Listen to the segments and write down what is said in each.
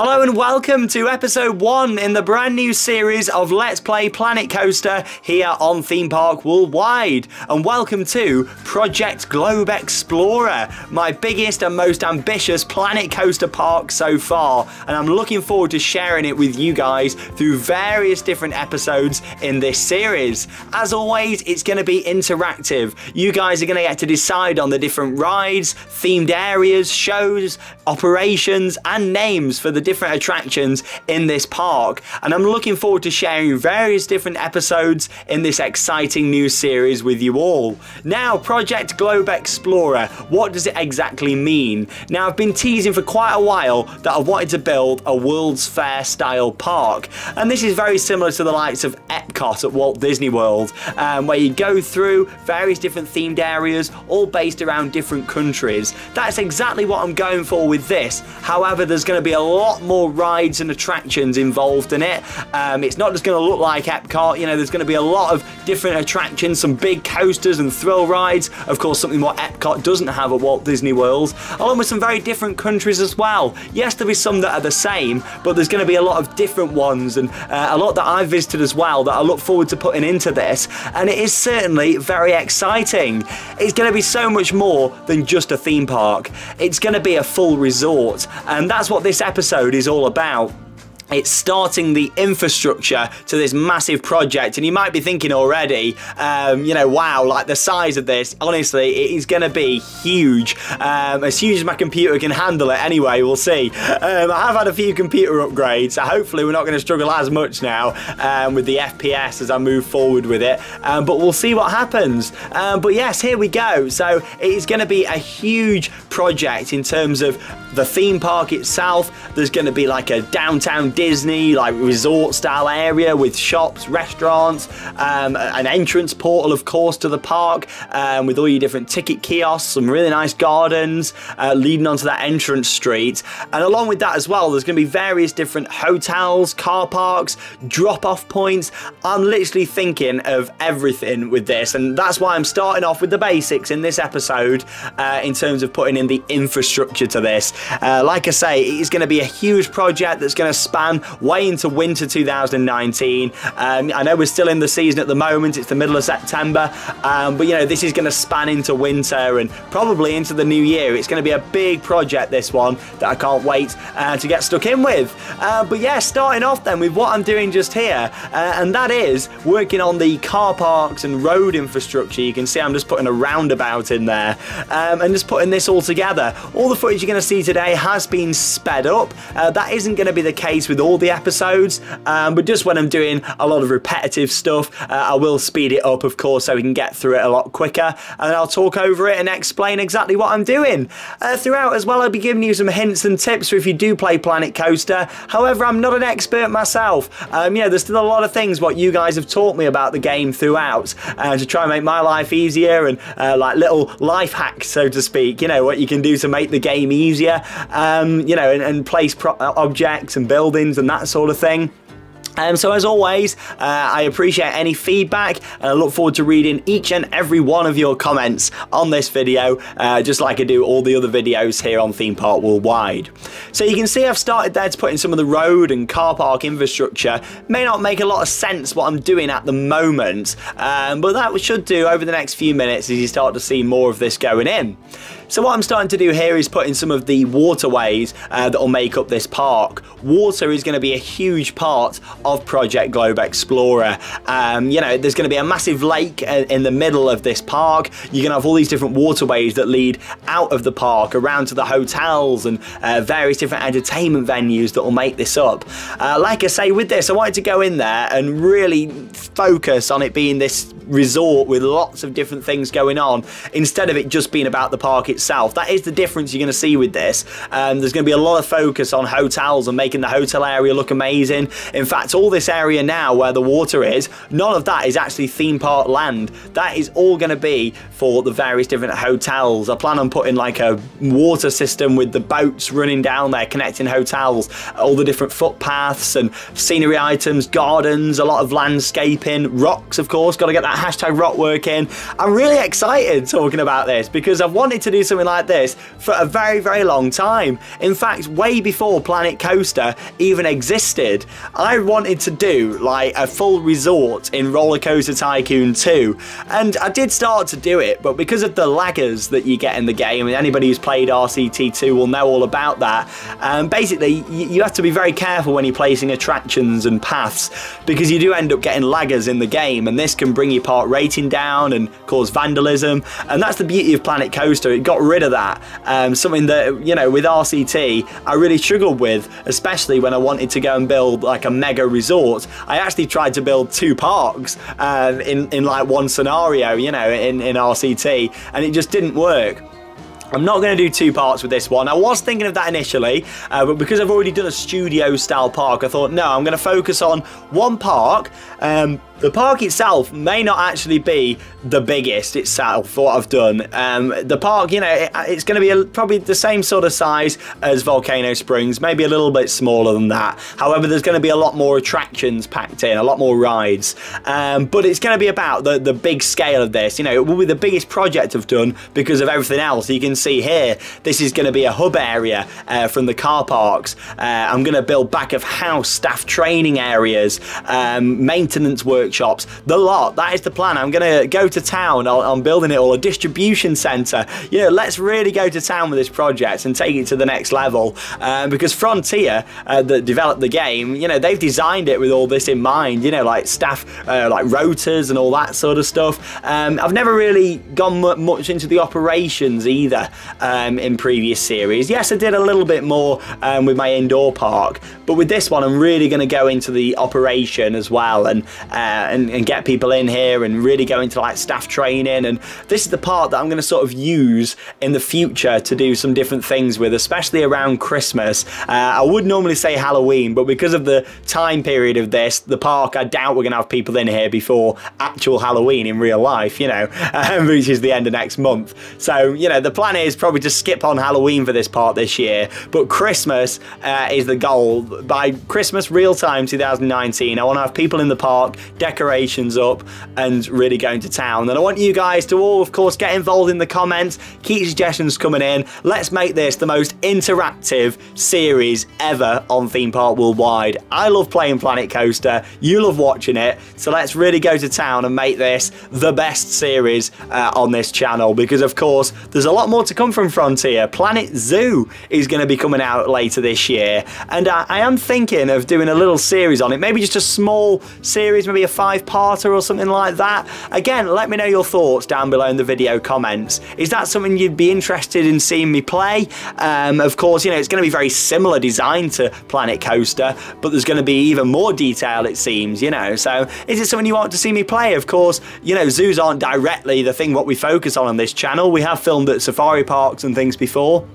Hello and welcome to episode 1 in the brand new series of Let's Play Planet Coaster here on Theme Park Worldwide, and welcome to Project Globe Explorer, my biggest and most ambitious Planet Coaster park so far, and I'm looking forward to sharing it with you guys through various different episodes in this series. As always, it's going to be interactive. You guys are going to get to decide on the different rides, themed areas, shows, operations and names for the different attractions in this park, and I'm looking forward to sharing various different episodes in this exciting new series with you all. Now, Project Globe Explorer, what does it exactly mean? Now, I've been teasing for quite a while that I've wanted to build a World's Fair style park, and this is very similar to the likes of Epcot at Walt Disney World, where you go through various different themed areas, all based around different countries. That's exactly what I'm going for with this. However, there's going to be a lot more rides and attractions involved in it. It's not just going to look like Epcot, you know, there's going to be a lot of different attractions, some big coasters and thrill rides, of course something what Epcot doesn't have at Walt Disney World, along with some very different countries as well. Yes, there'll be some that are the same, but there's going to be a lot of different ones, and a lot that I visited as well that I look forward to putting into this, and it is certainly very exciting. It's going to be so much more than just a theme park. It's going to be a full resort, and that's what this episode is all about. It's starting the infrastructure to this massive project, and you might be thinking already, you know, wow, like the size of this, honestly, it is going to be huge. As huge as my computer can handle it anyway, we'll see. I have had a few computer upgrades, so hopefully we're not going to struggle as much now with the FPS as I move forward with it, but we'll see what happens. But yes, here we go. So it is going to be a huge project in terms of the theme park itself. There's going to be like a downtown Disney, like resort style area with shops, restaurants, an entrance portal of course to the park, with all your different ticket kiosks, some really nice gardens leading onto that entrance street, and along with that as well there's going to be various different hotels, car parks, drop off points. I'm literally thinking of everything with this, and that's why I'm starting off with the basics in this episode in terms of putting in the infrastructure to this. Like I say, it is going to be a huge project that's going to span way into winter 2019. I know we're still in the season at the moment, it's the middle of September, but you know, this is going to span into winter and probably into the new year. It's going to be a big project, this one, that I can't wait to get stuck in with. But yeah, starting off then with what I'm doing just here, and that is working on the car parks and road infrastructure. You can see I'm just putting a roundabout in there, and just putting this all together. All the footage you're going to see today has been sped up. That isn't going to be the case with all the episodes, but just when I'm doing a lot of repetitive stuff, I will speed it up of course so we can get through it a lot quicker, and I'll talk over it and explain exactly what I'm doing. Throughout as well I'll be giving you some hints and tips for if you do play Planet Coaster. However, I'm not an expert myself. You know, there's still a lot of things what you guys have taught me about the game throughout, to try and make my life easier, and like little life hacks so to speak, you know, what you can do to make the game easier, you know, and place objects and buildings and that sort of thing. So as always, I appreciate any feedback, and I look forward to reading each and every one of your comments on this video, just like I do all the other videos here on Theme Park Worldwide. So you can see I've started there to put in some of the road and car park infrastructure. May not make a lot of sense what I'm doing at the moment, but that should do over the next few minutes as you start to see more of this going in. So what I'm starting to do here is put in some of the waterways that will make up this park. Water is going to be a huge part of Project Globe Explorer. You know, there's going to be a massive lake in the middle of this park. You're going to have all these different waterways that lead out of the park, around to the hotels and various different entertainment venues that will make this up. Like I say, with this, I wanted to go in there and really focus on it being this resort with lots of different things going on, instead of it just being about the park itself. That is the difference you're going to see with this. There's going to be a lot of focus on hotels and making the hotel area look amazing. In fact, all this area now where the water is, none of that is actually theme park land. That is all going to be for the various different hotels. I plan on putting like a water system with the boats running down there, connecting hotels, all the different footpaths and scenery items, gardens, a lot of landscaping, rocks of course, got to get that hashtag rock work in. I'm really excited talking about this because I've wanted to do something like this for a very, very long time. In fact, way before Planet Coaster even existed, I wanted to do like a full resort in Roller Coaster Tycoon 2, and I did start to do it, but because of the laggers that you get in the game, and anybody who's played RCT2 will know all about that, basically you have to be very careful when you're placing attractions and paths, because you do end up getting laggers in the game, and this can bring your park rating down and cause vandalism. And that's the beauty of Planet Coaster, it got rid of that, something that, you know, with RCT I really struggled with, especially when I wanted to go and build like a mega resort. I actually tried to build two parks in like one scenario, you know, in RCT, and it just didn't work. I'm not going to do two parts with this one. I was thinking of that initially, but because I've already done a studio style park, I thought, no, I'm going to focus on one park. The park itself may not actually be the biggest itself for what I've done. The park, you know, it's going to be probably the same sort of size as Volcano Springs, maybe a little bit smaller than that. However, there's going to be a lot more attractions packed in, a lot more rides. But it's going to be about the big scale of this. You know, it will be the biggest project I've done because of everything else. You can see here, this is going to be a hub area from the car parks. I'm going to build back of house staff training areas, maintenance work, workshops, the lot. That is the plan. I'm going to go to town on building it all, a distribution centre. You know, let's really go to town with this project and take it to the next level, because Frontier, that developed the game, you know, they've designed it with all this in mind, you know, like staff, like rotors and all that sort of stuff. I've never really gone much into the operations either in previous series. Yes, I did a little bit more with my indoor park, but with this one I'm really going to go into the operation as well, and get people in here and really go into like staff training. And this is the part that I'm going to sort of use in the future to do some different things with, especially around Christmas. I would normally say Halloween, but because of the time period of this, the park, I doubt we're going to have people in here before actual Halloween in real life, you know, which is the end of next month. So, you know, the plan is probably to skip on Halloween for this part this year, but Christmas is the goal. By Christmas real time 2019, I want to have people in the park, decorations up, and really going to town. And I want you guys to all, of course, get involved in the comments, keep suggestions coming in. Let's make this the most interactive series ever on Theme Park Worldwide. I love playing Planet Coaster, you love watching it, so let's really go to town and make this the best series on this channel, because of course there's a lot more to come from Frontier. Planet Zoo is going to be coming out later this year, and I am thinking of doing a little series on it, maybe just a small series, maybe a five-parter or something like that. Again, let me know your thoughts down below in the video comments. Is that something you'd be interested in seeing me play? Of course, you know, it's going to be very similar design to Planet Coaster, but there's going to be even more detail, it seems, you know. So is it something you want to see me play? Of course, you know, zoos aren't directly the thing what we focus on this channel. We have filmed at safari parks and things before.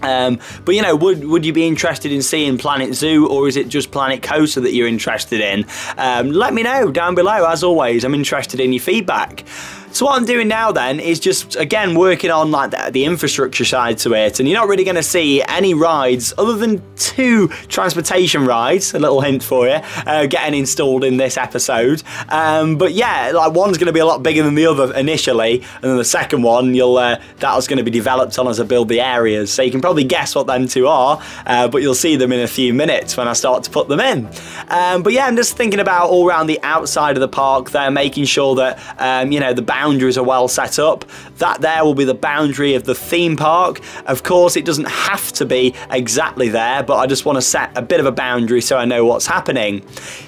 But you know, would you be interested in seeing Planet Zoo, or is it just Planet Coaster that you're interested in? Let me know down below. As always, I'm interested in your feedback. So what I'm doing now then is just, again, working on like the infrastructure side to it, and you're not really going to see any rides other than two transportation rides, a little hint for you, getting installed in this episode. But yeah, like one's going to be a lot bigger than the other initially, and then the second one, that's going to be developed on as I build the areas. So you can probably guess what them two are, but you'll see them in a few minutes when I start to put them in. But yeah, I'm just thinking about all around the outside of the park there, making sure that, you know, the boundaries are well set up. That there will be the boundary of the theme park. Of course, it doesn't have to be exactly there, but I just want to set a bit of a boundary so I know what's happening.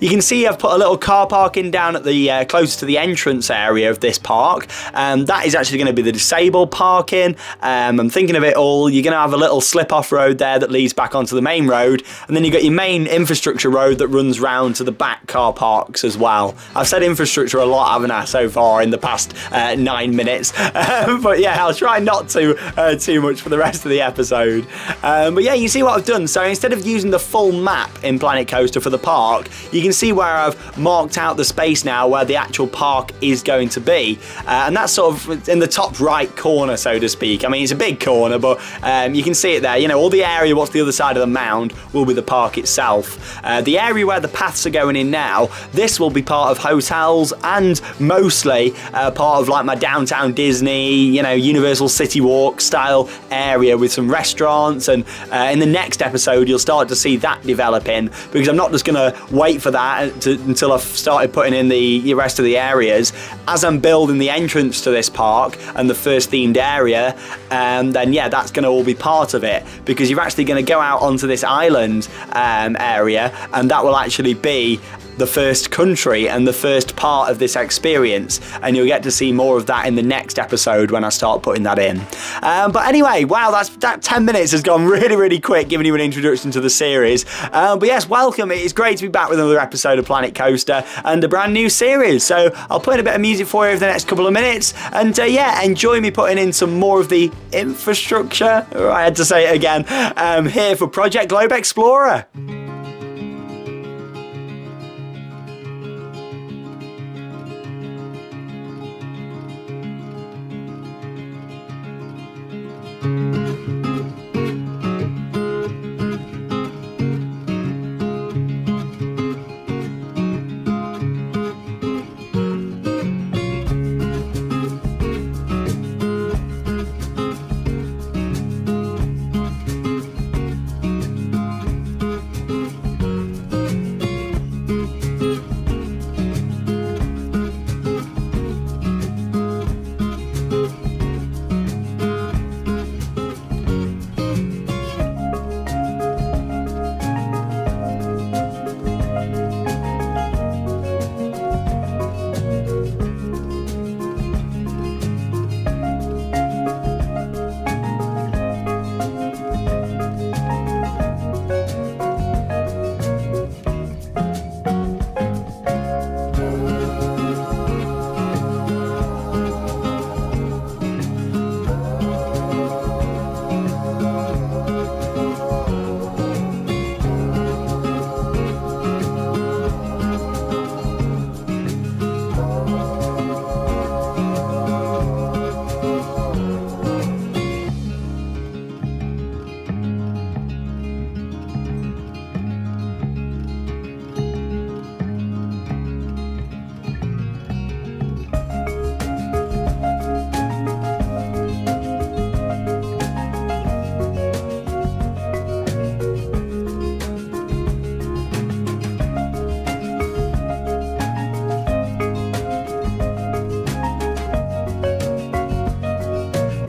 You can see I've put a little car park in down at the close to the entrance area of this park, and that is actually going to be the disabled parking. I'm thinking of it all. You're going to have a little slip-off road there that leads back onto the main road, and then you've got your main infrastructure road that runs round to the back car parks as well. I've said infrastructure a lot, haven't I, so far in the past 9 minutes, but yeah, I'll try not to too much for the rest of the episode. But yeah, you see what I've done. So instead of using the full map in Planet Coaster for the park, you can see where I've marked out the space now where the actual park is going to be, and that's sort of in the top right corner, so to speak. I mean, it's a big corner, but you can see it there, you know, all the area what's the other side of the mound will be the park itself. The area where the paths are going in now, this will be part of hotels and mostly part part of like my downtown Disney, you know, Universal City Walk style area with some restaurants. And in the next episode, you'll start to see that developing, because I'm not just going to wait for that until I've started putting in the rest of the areas. As I'm building the entrance to this park and the first themed area, then yeah, that's going to all be part of it, because you're actually going to go out onto this island area, and that will actually be the first country and the first part of this experience, and you'll get to see more of that in the next episode when I start putting that in. But anyway, wow, that 10 minutes has gone really quick, giving you an introduction to the series. But yes, welcome. It is great to be back with another episode of Planet Coaster and a brand new series. So I'll put in a bit of music for you over the next couple of minutes, and yeah, enjoy me putting in some more of the infrastructure, I had to say it again, here for Project Globe Explorer.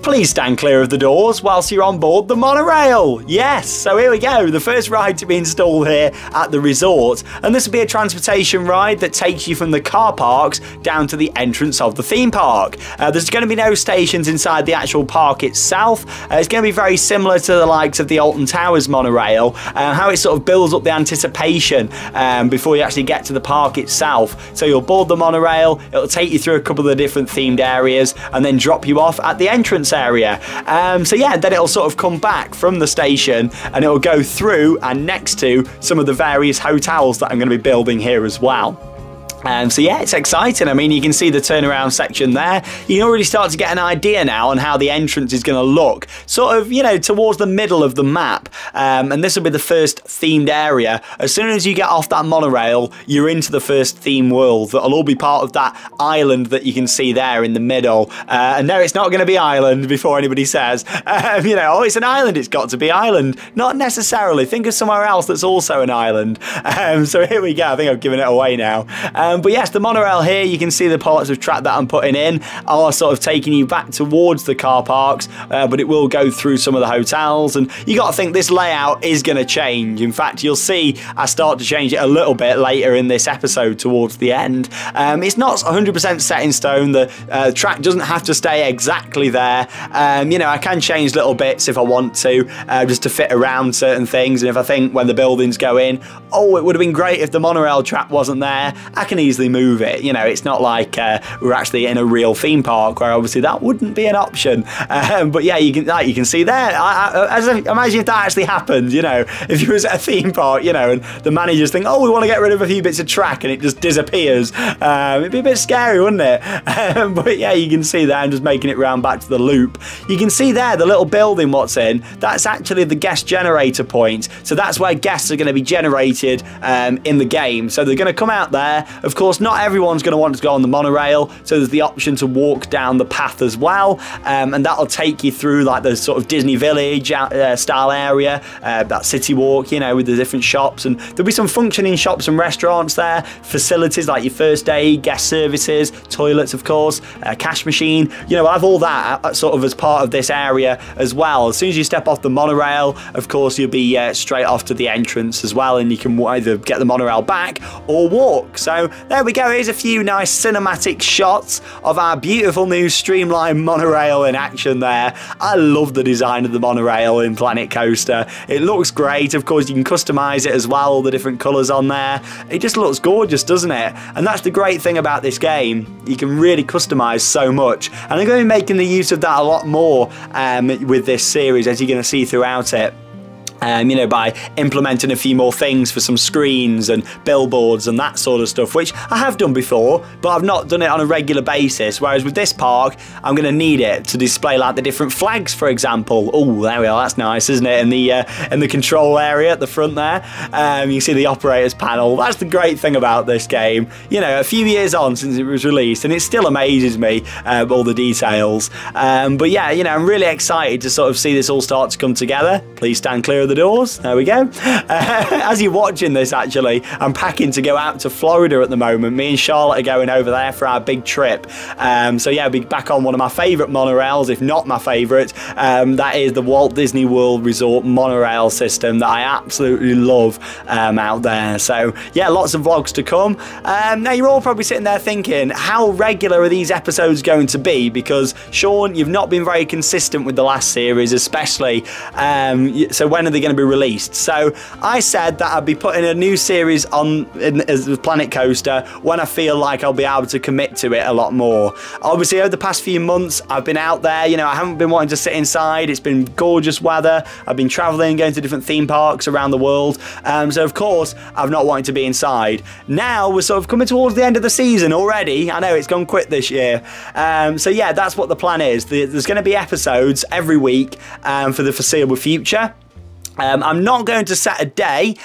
Please stand clear of the doors whilst you're on board the monorail. Yes, so here we go, the first ride to be installed here at the resort, and this will be a transportation ride that takes you from the car parks down to the entrance of the theme park. There's going to be no stations inside the actual park itself. It's going to be very similar to the likes of the Alton Towers monorail, how it sort of builds up the anticipation before you actually get to the park itself. So you'll board the monorail, it'll take you through a couple of the different themed areas and then drop you off at the entrance area. So yeah, then it'll sort of come back from the station and it'll go through and next to some of the various hotels that I'm going to be building here as well. So yeah, it's exciting. I mean, you can see the turnaround section there. You can already start to get an idea now on how the entrance is going to look, sort of, you know, towards the middle of the map. And this will be the first themed area. As soon as you get off that monorail, you're into the first theme world. That'll all be part of that island that you can see there in the middle. And no, it's not going to be island before anybody says, you know, oh, it's an island, it's got to be island. Not necessarily. Think of somewhere else that's also an island. So here we go. I think I've given it away now. But yes, the monorail here, you can see the parts of track that I'm putting in are sort of taking you back towards the car parks, but it will go through some of the hotels, and you got to think this layout is going to change. In fact, you'll see I start to change it a little bit later in this episode towards the end. It's not 100% set in stone. The track doesn't have to stay exactly there. You know, I can change little bits if I want to, just to fit around certain things, and if I think when the buildings go in, oh, it would have been great if the monorail track wasn't there, I can easily move it. You know, it's not like we're actually in a real theme park where obviously that wouldn't be an option. But yeah, you can see there. I imagine if that actually happened, you know, if you was at a theme park, you know, and the managers think, oh, we want to get rid of a few bits of track, and it just disappears. It'd be a bit scary, wouldn't it? But yeah, you can see there, I'm just making it round back to the loop. You can see there the little building what's in. That's actually the guest generator point. So that's where guests are going to be generated in the game. So they're going to come out there. Of course, not everyone's going to want to go on the monorail, so there's the option to walk down the path as well, and that'll take you through like the sort of Disney Village style area, that city walk, you know, with the different shops, and there'll be some functioning shops and restaurants there, facilities like your first aid, guest services, toilets of course, cash machine, you know, I'll have all that sort of as part of this area as well. As soon as you step off the monorail, of course, you'll be straight off to the entrance as well, and you can either get the monorail back or walk. So there we go, here's a few nice cinematic shots of our beautiful new streamlined monorail in action there. I love the design of the monorail in Planet Coaster. It looks great. Of course, you can customize it as well, all the different colors on there. It just looks gorgeous, doesn't it? And that's the great thing about this game. You can really customize so much, and I'm going to be making the use of that a lot more with this series, as you're going to see throughout it. You know, by implementing a few more things for some screens and billboards and that sort of stuff, which I have done before, but I've not done it on a regular basis. Whereas with this park, I'm going to need it to display like the different flags, for example. Oh, there we are. That's nice, isn't it? In the control area at the front there, you can see the operators panel. That's the great thing about this game. You know, a few years on since it was released, and it still amazes me all the details. But yeah, you know, I'm really excited to sort of see this all start to come together. Please stand clear of the doors. There we go. As you're watching this, actually, I'm packing to go out to Florida at the moment. Me and Charlotte are going over there for our big trip. So yeah, I'll be back on one of my favourite monorails, if not my favourite. That is the Walt Disney World Resort monorail system that I absolutely love out there. So yeah, lots of vlogs to come. Now you're all probably sitting there thinking, how regular are these episodes going to be? Because Sean, you've not been very consistent with the last series, especially. So when are they going to be released? So I said that I'd be putting a new series on as Planet Coaster when I feel like I'll be able to commit to it a lot more. Obviously, over the past few months, I've been out there. You know, I haven't been wanting to sit inside. It's been gorgeous weather. I've been traveling, going to different theme parks around the world. So of course, I've not wanted to be inside. Now we're sort of coming towards the end of the season already. I know it's gone quick this year. So yeah, that's what the plan is. There's going to be episodes every week for the foreseeable future. I'm not going to set a day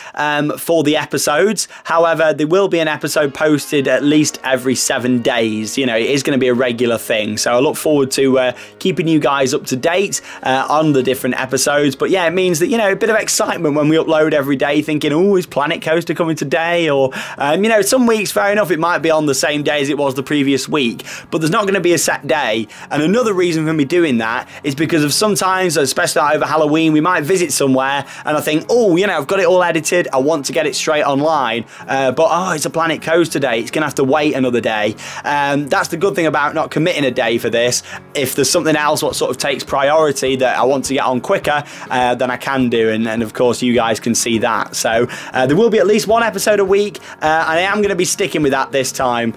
for the episodes. However, there will be an episode posted at least every 7 days. You know, it is going to be a regular thing. So I look forward to keeping you guys up to date on the different episodes. But yeah, it means that, you know, a bit of excitement when we upload every day, thinking, oh, is Planet Coaster coming today? Or, you know, some weeks, fair enough, it might be on the same day as it was the previous week. But there's not going to be a set day. And another reason for me doing that is because of sometimes, especially over Halloween, we might visit somewhere, and I think, oh, you know, I've got it all edited. I want to get it straight online. But, oh, it's a Planet Coaster day. It's going to have to wait another day. That's the good thing about not committing a day for this. If there's something else what sort of takes priority that I want to get on quicker, then I can do. And of course, you guys can see that. So there will be at least one episode a week. And I am going to be sticking with that this time.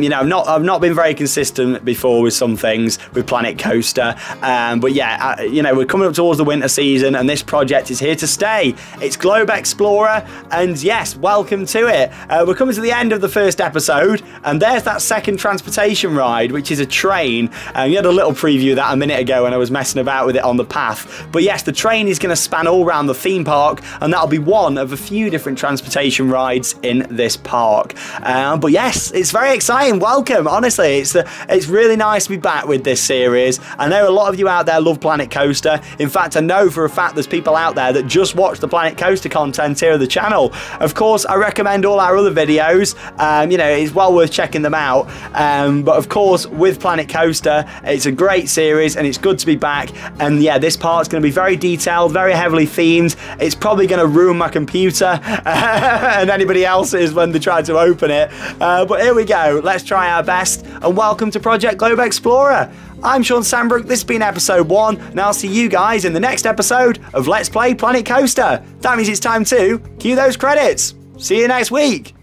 You know, I've not been very consistent before with some things with Planet Coaster. But yeah, you know, we're coming up towards the winter season, and this project is here to stay. It's Globe Explorer, and yes, welcome to it. We're coming to the end of the first episode, and there's that second transportation ride, which is a train. You had a little preview of that a minute ago when I was messing about with it on the path. But yes, the train is going to span all around the theme park, and that'll be one of a few different transportation rides in this park. But yes, it's very exciting. Welcome. Honestly, it's really nice to be back with this series. I know a lot of you out there love Planet Coaster. In fact, I know for a fact there's people out there that just watch the Planet Coaster content here on the channel. Of course, I recommend all our other videos. You know, it's well worth checking them out. But of course, with Planet Coaster, it's a great series and it's good to be back. And yeah, this part's going to be very detailed, very heavily themed. It's probably going to ruin my computer and anybody else's when they try to open it. But here we go. Let's try our best. And welcome to Project Globe Explorer. I'm Sean Sandbrook, this has been episode 1, and I'll see you guys in the next episode of Let's Play Planet Coaster. That means it's time to cue those credits. See you next week.